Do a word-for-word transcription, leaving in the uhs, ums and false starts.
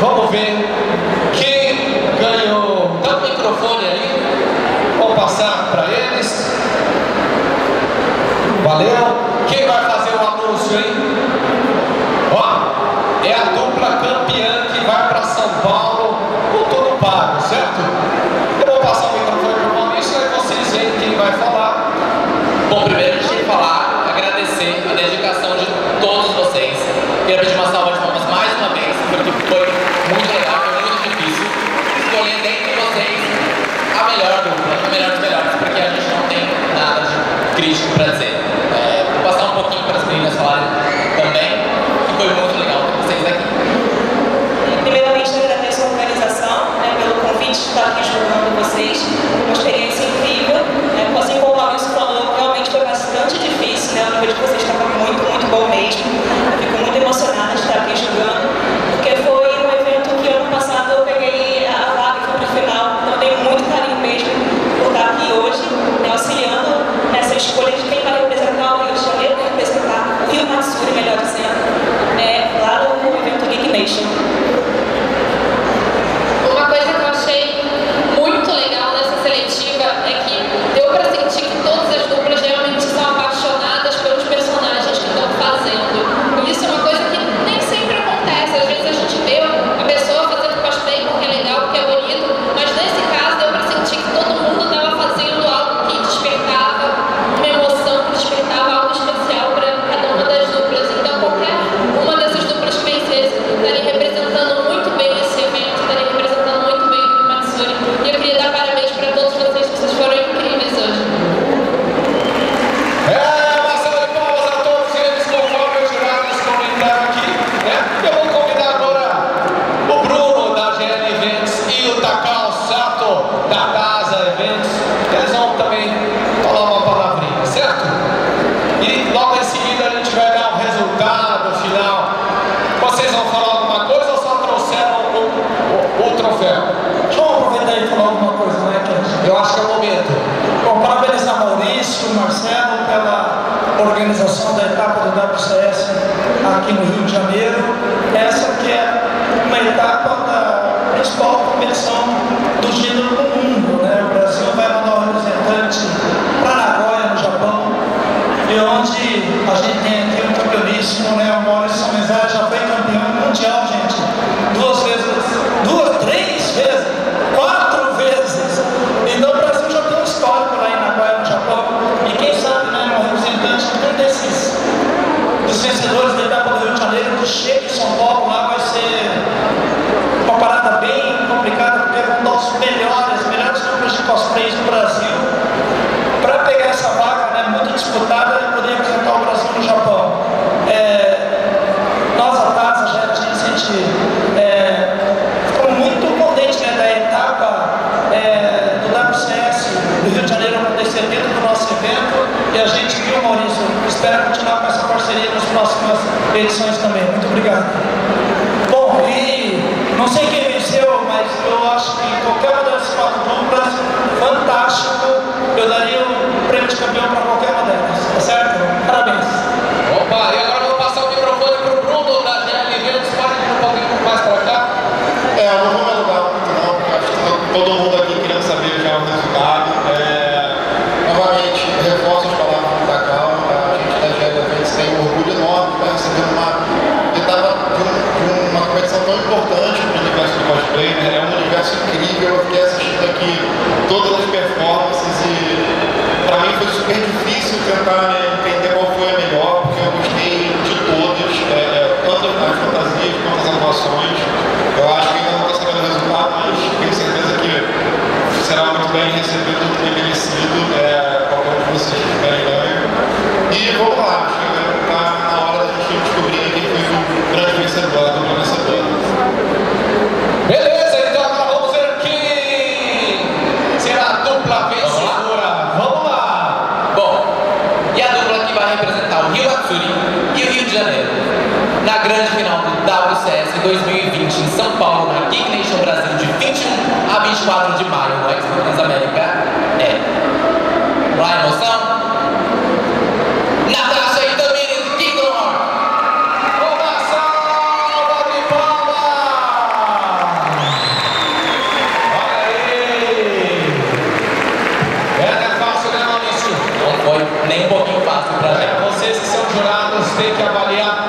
Vamos ver quem ganhou. Dá o microfone aí. Vou passar para eles. Valeu. Quem vai fazer o anúncio aí? Ó, é a dupla campeã que vai para São Paulo com todo pago, certo? Eu vou passar o microfone para o Maurício e vocês veem quem vai falar. Bom, primeiro a gente tem que falar, agradecer a dedicação de todos vocês. Quero pedir uma salva de palmas mais uma vez, porque foi muito legal, foi muito difícil escolher dentre vocês a melhor dupla, a melhor dos melhores, porque a gente não tem nada de crítico para dizer. Um pouquinho para as meninas falarem também, que foi muito legal ter vocês aqui. Primeiramente, agradeço a organização, né, pelo convite de estar aqui jogando com vocês, uma experiência incrível, né, assim como o Maurício falou, realmente foi bastante difícil, né, o nível de vocês estava muito, muito bom mesmo, eu fico muito emocionada de estar aqui jogando, porque foi um evento que ano passado eu peguei a vaga e fui para a final, então eu tenho muito carinho mesmo por estar aqui hoje, né, auxiliando nessa escolha de quem vai representar o Rio de Janeiro, vai representar o Rio Matsuri, melhor dizendo, né, lá no evento King Nation. Uma coisa que eu achei muito legal nessa seletiva é que deu pra sentir que todas as duplas realmente são apaixonadas pelos personagens que estão fazendo. E isso é uma coisa que nem sempre acontece, às vezes a gente vê a pessoa fazendo cosplay porque é legal, porque é bonito, mas nesse caso deu pra sentir que todo mundo estava fazendo algo que despertava uma emoção, que despertava algo especial para cada uma das duplas. Então qualquer uma dessas duplas que vencesse estaria representando muito bem esse evento, estaria representando muito bem o Matsuri. E eu queria dar parabéns para todos vocês, que vocês foram incríveis hoje. É, uma salva de palmas a todos eles, conforme eu tirava nos comentários aqui, né? Eu vou convidar agora o Bruno da G L Events e o Takao Sato da Casa Events. Eles vão também falar uma palavrinha, certo? E logo em seguida a gente vai dar o resultado final. Vocês vão falar alguma coisa ou só trouxeram o, o, o troféu? Deixa eu aproveitar e falar alguma coisa, né, Ken? Eu acho que é o momento. Bom, parabenizar Maurício, Marcelo, pela organização da etapa do W C S aqui no Rio de Janeiro. Essa que é uma etapa da principal competição do gênero do mundo, né? O Brasil vai mandar um representante para Nagoya, no Japão, e onde a gente tem aqui um campeoníssimo, né? O Maurício Samizade já foi campeão mundial, gente, duas vezes, duas, três vezes, quatro vezes. Então o Brasil já tem um histórico lá em Nagoya, no Japão, e quem sabe, né, um representante de um desses dos vencedores da etapa do Rio de Janeiro que chega em São Paulo, lá vai ser uma parada bem complicada, porque é um dos melhores, melhores grupos de cosplays do Brasil, para pegar essa vaga, né, muito disputada, e poder representar o Brasil no Japão. É, nós, a Tasa, já a gente é, ficou muito contente, né, da etapa é, do W C S do Rio de Janeiro acontecer dentro do nosso evento, e a gente viu, Maurício, espera continuar com essa parceria nas próximas edições também. Muito obrigado. Bom, e não sei quem venceu, mas eu acho que qualquer uma das quatro duplas, fantástico, eu daria um prêmio de campeão para qualquer uma delas, tá certo? Parabéns. Opa, e agora eu vou passar o microfone para o Bruno da G L Eventos, pode ir um pouquinho mais para cá. É, eu não vou me alongar muito não, acho que todo mundo aqui querendo saber já o resultado. É, novamente, reforço as palavras do Takao, a gente da G L Eventos tem um orgulho enorme para receber uma etapa de, um, de uma competição tão importante para o universo do cosplay, né? É um universo incrível, eu fiquei assistindo aqui todas as performances e para mim foi super difícil tentar, né, entender qual foi a melhor, porque eu gostei de todas, é, é, tanto as fantasias quanto as atuações. Eu acho que ainda não está sabendo o resultado, mas tenho certeza que será muito bem recebido, muito bem merecido, é, qualquer um de vocês que tiverem ganho. E vamos lá, acho que está na hora da gente descobrir quem foi o grande vencedor, a dupla vencedora. Beleza, então agora vamos ver quem será a dupla vencedora. Vamos lá! Bom, e a dupla que vai representar o Rio Matsuri e o Rio de Janeiro na grande final do W C S dois mil e vinte em São Paulo, na King Nation Brasil, de vinte e um a vinte e quatro de maio, no Expo Fundas América. É. Lá a emoção? Natássia Itamira e Kingdor! Uma salva de palmas! trabalhar